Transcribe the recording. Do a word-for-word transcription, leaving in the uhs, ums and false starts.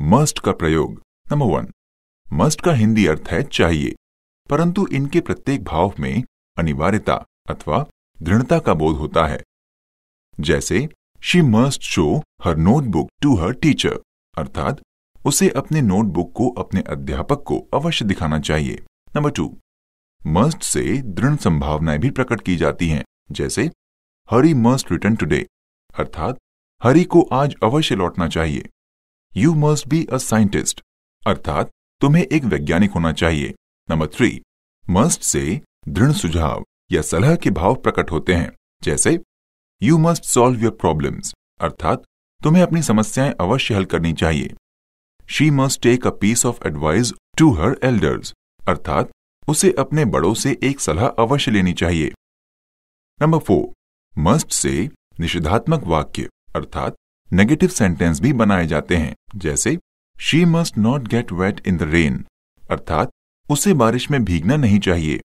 Must का प्रयोग। Number one, must का हिंदी अर्थ है चाहिए, परंतु इनके प्रत्येक भाव में अनिवार्यता अथवा दृढ़ता का बोध होता है। जैसे she must show her notebook to her teacher, अर्थात उसे अपने नोटबुक को अपने अध्यापक को अवश्य दिखाना चाहिए। नंबर टू, मस्ट से दृढ़ संभावनाएं भी प्रकट की जाती हैं, जैसे हरी मस्ट रिटर्न टुडे, अर्थात हरी को आज अवश्य लौटना चाहिए। You must be a scientist, अर्थात तुम्हें एक वैज्ञानिक होना चाहिए। नंबर थ्री, मस्ट से दृढ़ सुझाव या सलाह के भाव प्रकट होते हैं, जैसे you must solve your problems, अर्थात तुम्हें अपनी समस्याएं अवश्य हल करनी चाहिए। She must take a piece of advice to her elders, अर्थात उसे अपने बड़ों से एक सलाह अवश्य लेनी चाहिए। नंबर फोर, मस्ट से निषेधात्मक वाक्य अर्थात नेगेटिव सेंटेंस भी बनाए जाते हैं, जैसे she must not get wet in the rain, अर्थात उसे बारिश में भीगना नहीं चाहिए।